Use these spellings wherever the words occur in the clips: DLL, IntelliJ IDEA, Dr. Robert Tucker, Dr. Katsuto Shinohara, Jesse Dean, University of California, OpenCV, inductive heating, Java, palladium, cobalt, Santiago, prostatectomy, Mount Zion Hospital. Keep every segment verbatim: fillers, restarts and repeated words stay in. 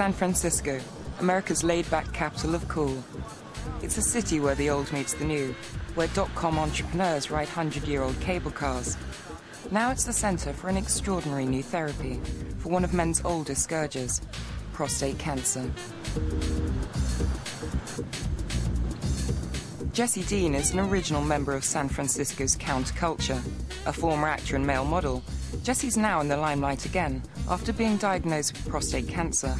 San Francisco, America's laid-back capital of cool. It's a city where the old meets the new, where dot-com entrepreneurs ride hundred-year-old cable cars. Now it's the center for an extraordinary new therapy, for one of men's oldest scourges, prostate cancer. Jesse Dean is an original member of San Francisco's counterculture. A former actor and male model, Jesse's now in the limelight again after being diagnosed with prostate cancer.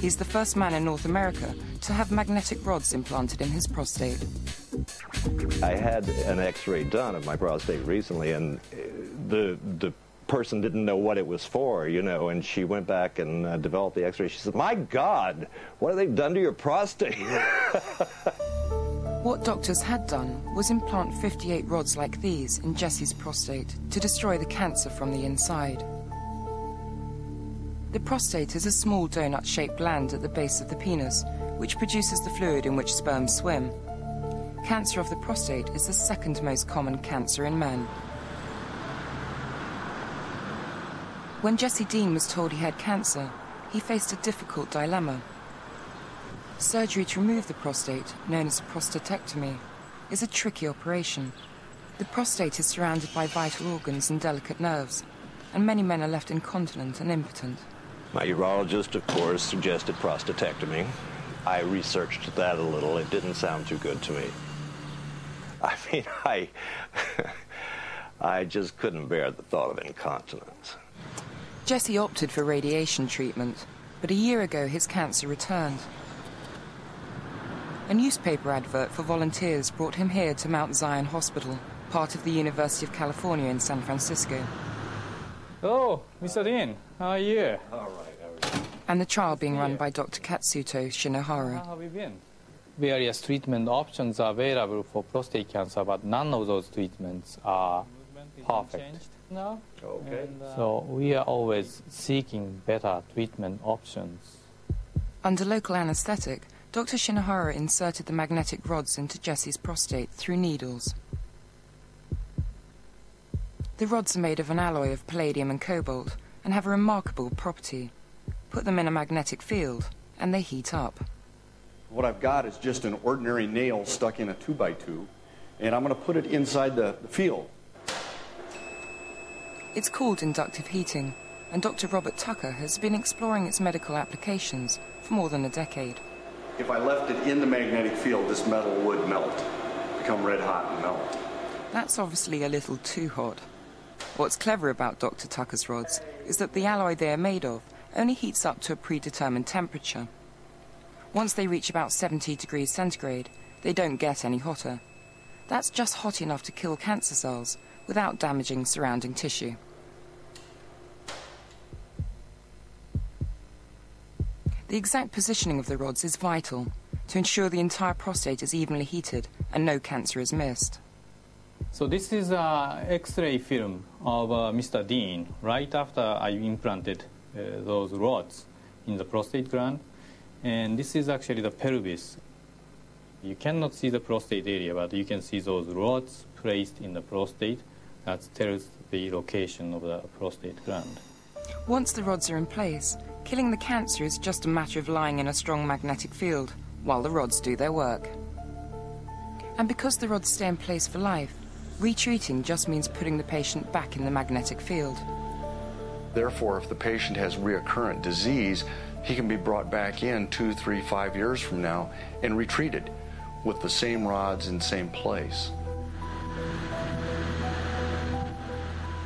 He's the first man in North America to have magnetic rods implanted in his prostate. I had an x-ray done of my prostate recently, and the, the person didn't know what it was for, you know, and she went back and uh, developed the x-ray. She said, "My God, what have they done to your prostate?" What doctors had done was implant fifty-eight rods like these in Jesse's prostate to destroy the cancer from the inside. The prostate is a small donut-shaped gland at the base of the penis, which produces the fluid in which sperm swim. Cancer of the prostate is the second most common cancer in men. When Jesse Dean was told he had cancer, he faced a difficult dilemma. Surgery to remove the prostate, known as prostatectomy, is a tricky operation. The prostate is surrounded by vital organs and delicate nerves, and many men are left incontinent and impotent. My urologist, of course, suggested prostatectomy. I researched that a little. It didn't sound too good to me. I mean, I, I just couldn't bear the thought of incontinence. Jesse opted for radiation treatment, but a year ago his cancer returned. A newspaper advert for volunteers brought him here to Mount Zion Hospital, part of the University of California in San Francisco. Hello, Mister Dean. How are you? All right, how are you? And the trial being run by Doctor Katsuto Shinohara. How have you been? Various treatment options are available for prostate cancer, but none of those treatments are perfect. No. Okay. And, uh, so we are always seeking better treatment options. Under local anesthetic, Doctor Shinohara inserted the magnetic rods into Jesse's prostate through needles. The rods are made of an alloy of palladium and cobalt and have a remarkable property. Put them in a magnetic field and they heat up. What I've got is just an ordinary nail stuck in a two by two, and I'm going to put it inside the, the field. It's called inductive heating, and Doctor Robert Tucker has been exploring its medical applications for more than a decade. If I left it in the magnetic field, this metal would melt, become red hot and melt. That's obviously a little too hot. What's clever about Doctor Tucker's rods is that the alloy they are made of only heats up to a predetermined temperature. Once they reach about seventy degrees centigrade, they don't get any hotter. That's just hot enough to kill cancer cells without damaging surrounding tissue. The exact positioning of the rods is vital to ensure the entire prostate is evenly heated and no cancer is missed. So this is an X-ray film of uh, Mister Dean right after I implanted uh, those rods in the prostate gland. And this is actually the pelvis. You cannot see the prostate area, but you can see those rods placed in the prostate. That tells the location of the prostate gland. Once the rods are in place, killing the cancer is just a matter of lying in a strong magnetic field while the rods do their work. And because the rods stay in place for life, retreating just means putting the patient back in the magnetic field. Therefore, if the patient has recurrent disease, he can be brought back in two, three, five years from now and retreated with the same rods in the same place.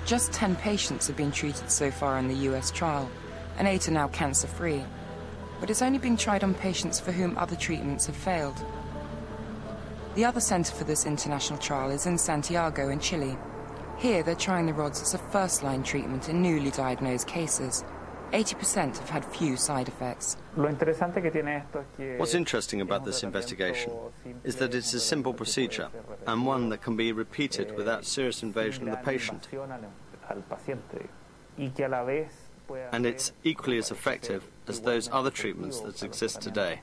Just ten patients have been treated so far in the U S trial, and eight are now cancer-free, but it's only being tried on patients for whom other treatments have failed. The other center for this international trial is in Santiago in Chile. Here they're trying the rods as a first-line treatment in newly diagnosed cases. eighty percent have had few side effects. What's interesting about this investigation is that it's a simple procedure and one that can be repeated without serious invasion of the patient. And it's equally as effective as those other treatments that exist today.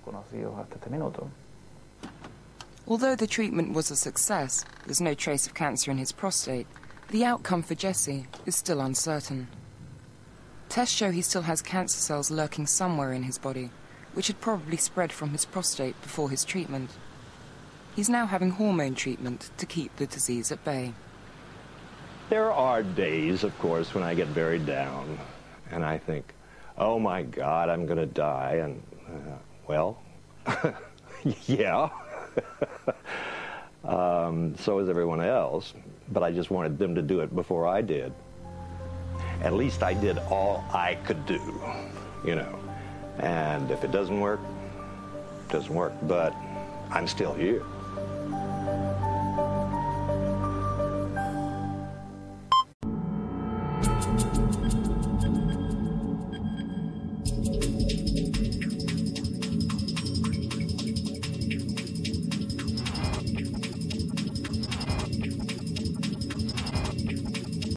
Although the treatment was a success, there's no trace of cancer in his prostate, the outcome for Jesse is still uncertain. Tests show he still has cancer cells lurking somewhere in his body, which had probably spread from his prostate before his treatment. He's now having hormone treatment to keep the disease at bay. There are days, of course, when I get very down and I think, oh my God, I'm going to die, and uh, well, yeah, um, so is everyone else, but I just wanted them to do it before I did. At least I did all I could do, you know, and if it doesn't work, it doesn't work, but I'm still here.